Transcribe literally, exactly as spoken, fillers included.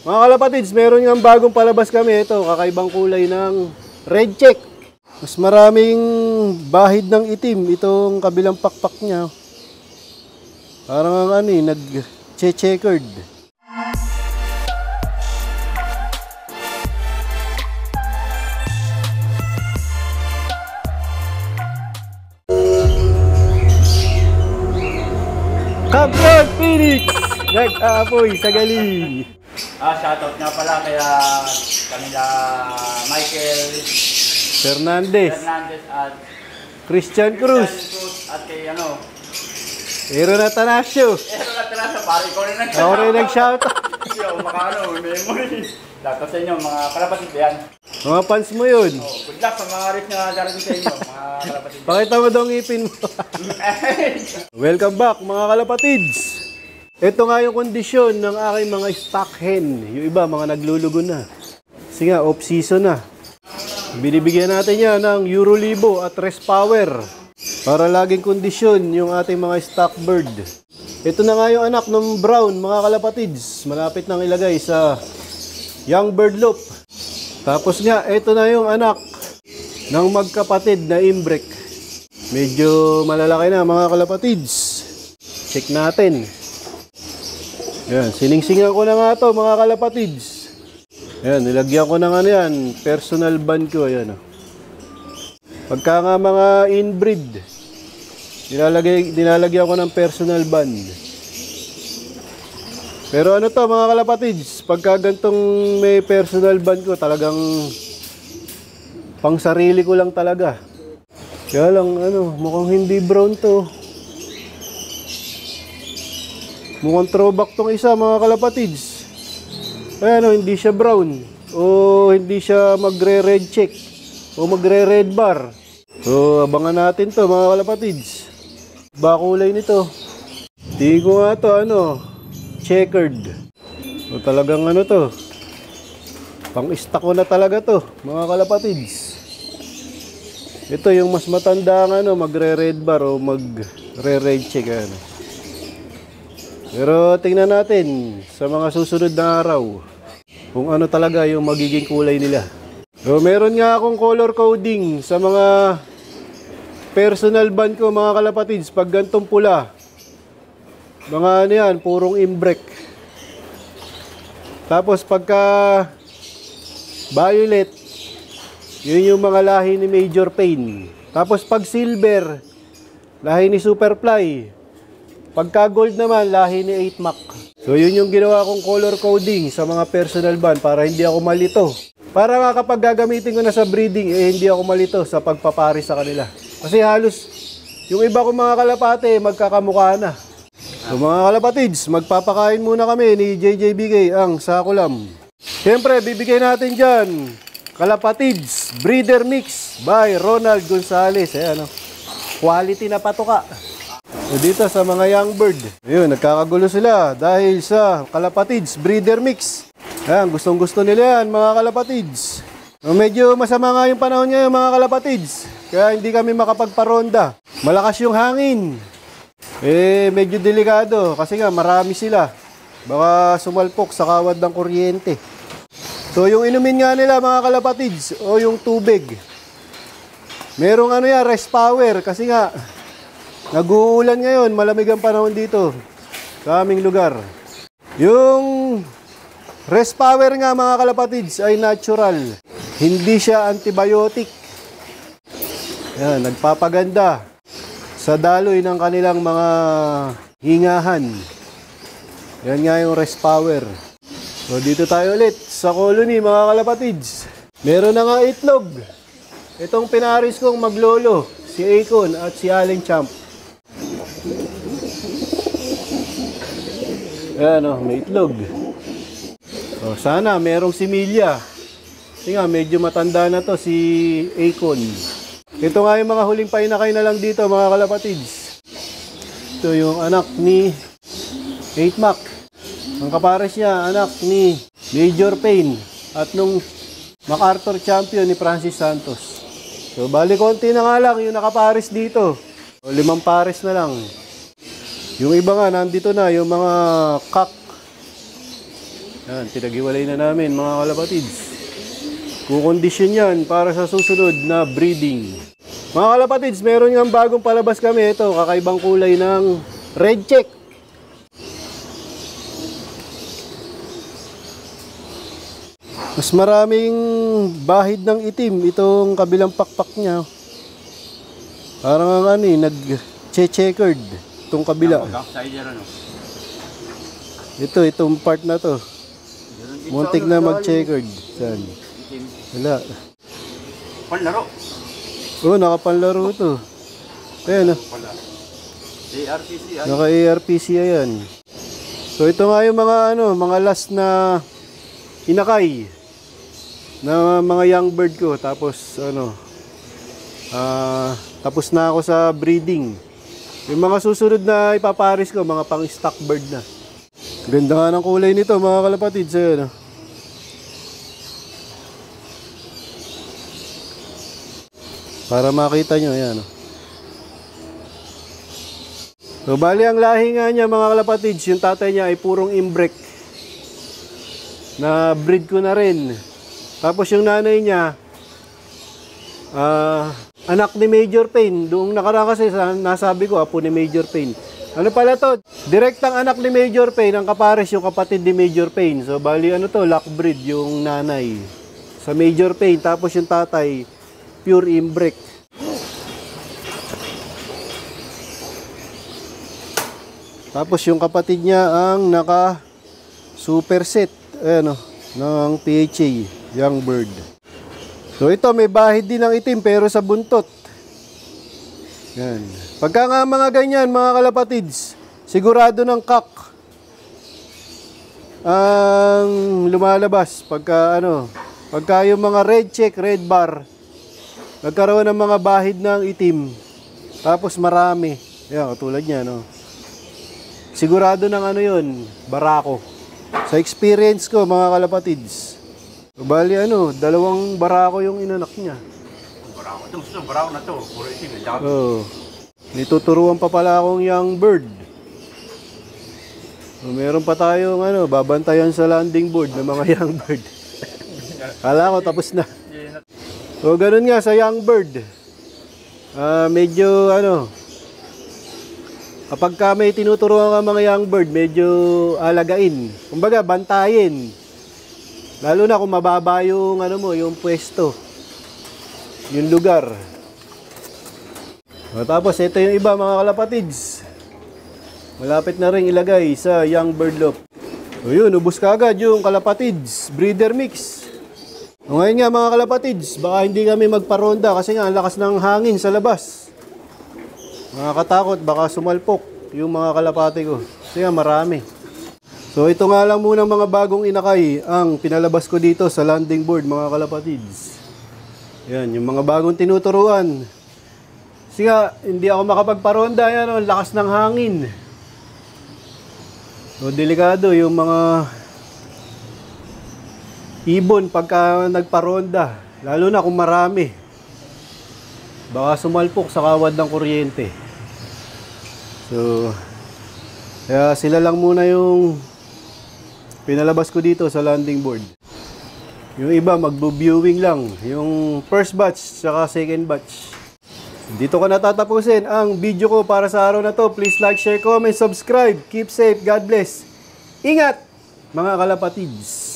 Mga kalapatids, meron nga bagong palabas kami. Ito, kakaibang kulay ng red check. Mas maraming bahid ng itim. Itong kabilang pakpak niya. Parang ang ano eh, nag-checkered. Kaplan Phoenix! Nag-aapoy sa galing! Ah, shoutout nga pala kaya kanila Michael Fernandez, Fernandez at Christian Cruz. Cruz at kay ano Erona Tanasio. Erona Tanasio, pare ko rin nag-shoutout. Ako rin nag-shoutout. Yo, makakano, memory. Dato sa inyo, mga kalapatid yan. Mga fans mo yun. Oh, good luck sa mga rip na darating sa inyo, mga kalapatid. Pakita mo daw ang ngipin mo. Welcome back mga kalapatids. Ito nga yung kondisyon ng aking mga stock hen. Yung iba, mga naglulugo na. Kasi nga, off-season na. Binibigyan natin yan ng Euro Libo at Rest Power para laging kondisyon yung ating mga stock bird. Ito na nga yung anak ng brown, mga kalapatids. Malapit nang ilagay sa young bird loop. Tapos nga, ito na yung anak ng magkapatid na Imbrecht. Medyo malalaki na, mga kalapatids. Check natin. Ayan, siningsingan ko na nga ito mga kalapatids. Ayan, nilagyan ko na nga yan. Personal ban ko, ayan o. Pagka nga mga inbreed, nilalagay, nilalagyan ko ng personal ban. Pero ano to mga kalapatids, pagka gantong may personal ban ko, talagang pang sarili ko lang talaga. Kaya lang, ano, mukhang hindi brown to. Mukhang throwback tong isa mga kalapatids. Ayan o, hindi siya brown. O hindi siya magre-red check. O magre-red bar. So abangan natin to mga kalapatids. Bakulay nito. Tingin ko nga to ano, checkered. O talagang ano to, pang-stack ko na talaga to mga kalapatids. Ito yung mas matanda nga ano, magre-red bar o magre-red check. Ayan. Pero tingnan natin sa mga susunod na araw kung ano talaga yung magiging kulay nila. So meron nga akong color coding sa mga personal band ko mga kalapatids. Pag gantong pula, mga ano yan, purong Imbrecht. Tapos pagka violet, yun yung mga lahi ni Major Payne. Tapos pag silver, lahi ni Superfly. Pagka gold naman, lahi ni eight mac. So yun yung ginawa kong color coding sa mga personal band para hindi ako malito. Para nga kapag gagamitin ko na sa breeding, eh hindi ako malito sa pagpapari sa kanila. Kasi halos yung iba kong mga kalapate, magkakamukha na. So mga kalapatids, magpapakain muna kami ni J J B K ang sakulam. Siyempre, bibigay natin dyan, Kalapatids Breeder Mix by Ronald Gonzalez. Eh, ano, quality na patoka. So dito sa mga young bird, ayun, nagkakagulo sila dahil sa Kalapatids Breeder Mix. Ayan, gustong gusto nila yan mga kalapatids. So medyo masama nga yung panahon ngayon mga kalapatids, kaya hindi kami makapagparonda. Malakas yung hangin. Eh medyo delikado kasi nga marami sila. Baka sumalpok sa kawad ng kuryente. So yung inumin nga nila mga kalapatids, o yung tubig, merong ano yan, Rest Power. Kasi nga nag-uulan ngayon, malamig ang panahon dito sa aming lugar. Yung Rest Power nga mga kalapatids ay natural. Hindi siya antibiotic. Yan, nagpapaganda sa daloy ng kanilang mga hingahan. Yan nga yung Rest Power. So dito tayo ulit sa colony mga kalapatids. Meron na nga itlog. Itong pinaris kong maglolo, si Acon at si Aling Champ. Ayan o, may itlog. O, sana merong si Milia. Kasi nga, medyo matanda na to si Acon. Ito nga yung mga huling painakay na lang dito mga kalapatids. Ito yung anak ni eight mac. Ang kapares niya, anak ni Major Payne at nung MacArthur champion ni Francis Santos. So bali konti na nga lang yung nakapares dito. O, limang pares na lang. Yung iba nga, nandito na, yung mga kak. Yan, pinag-iwalay na namin mga kalapatids. Kukondisyon yan para sa susunod na breeding. Mga kalapatids, meron nga bagong palabas kami. Ito, kakaibang kulay ng red check. Mas maraming bahid ng itim itong kabilang pakpak niya. Parang ano eh, nag-checkered itong kabila. Ito, itong part na to. Muntik na mag-checkered. Saan? Wala. Panlaro. Oo, nakapanlaro ito. Ayan o. Naka-A R P C ayan. So ito nga yung mga ano, mga last na inakay na mga young bird ko, tapos ano uh, tapos na ako sa breeding. Yung mga susunod na ipaparis ko, mga pang stock bird na. Ganda nga ng kulay nito mga kalapatids. Ayun, oh. Para makita nyo, ayan, oh. So bali ang lahi nga niya mga kalapatids, yung tatay niya ay purong Imbrecht na breed ko na rin. Tapos yung nanay niya, uh, anak ni Major Payne. Doong nakaraan kasi nasabi ko, apo ni Major Payne. Ano pala to? Direktang anak ni Major Payne, ang kapares yung kapatid ni Major Payne. So bali ano to, lock breed yung nanay sa Major Payne. Tapos yung tatay, pure Imbrecht. Tapos yung kapatid niya ang naka superset, ayan o, ng P H A, young bird. So ito, may bahid din ng itim pero sa buntot. Yan. Pagka nga mga ganyan, mga kalapatids, sigurado ng kak ang lumalabas. Pagka ano, pagka yung mga red check, red bar, nagkaroon ng mga bahid ng itim. Tapos marami. Yan, katulad niya, no? Sigurado ng ano yun, barako. Sa experience ko mga kalapatids. Bali ano, dalawang barako yung inanak niya. Barako, ito gusto ng barako na to. Puro itim, labi. Oo. Nituturuan pa pala akong young bird. So, meron pa tayong ano, babantayan sa landing board ng mga young bird. Kala ko tapos na. So ganun nga sa young bird. Ah, medyo ano, kapag ka may tinuturuan ng mga young bird, medyo alagain. Kumbaga, bantayin. Lalo na kung mababa yung, ano mo, yung pwesto. Yung lugar. O, tapos, ito yung iba, mga kalapatids. Malapit na rin ilagay sa young bird loop. O yun, ubos ka agad yung kalapatids. Breeder mix. O ngayon nga, mga kalapatids, baka hindi kami magparonda kasi nga, ang lakas ng hangin sa labas. Nakakatakot, baka sumalpok yung mga kalapati ko. Kasi nga marami. So ito nga lang muna mga bagong inakay ang pinalabas ko dito sa landing board mga kalapatids. Yan, yung mga bagong tinuturuan. Kasi nga, hindi ako makapagparonda. Yan, ang lakas ng hangin. So delikado yung mga ibon pagka nagparonda. Lalo na kung marami. Baka sumalpok sa kawad ng kuryente. So, kaya sila lang muna yung pinalabas ko dito sa landing board. Yung iba, magbo-viewing lang. Yung first batch, saka second batch. Dito ko natatapusin ang video ko para sa araw na to. Please like, share, comment, subscribe. Keep safe. God bless. Ingat, mga kalapatids.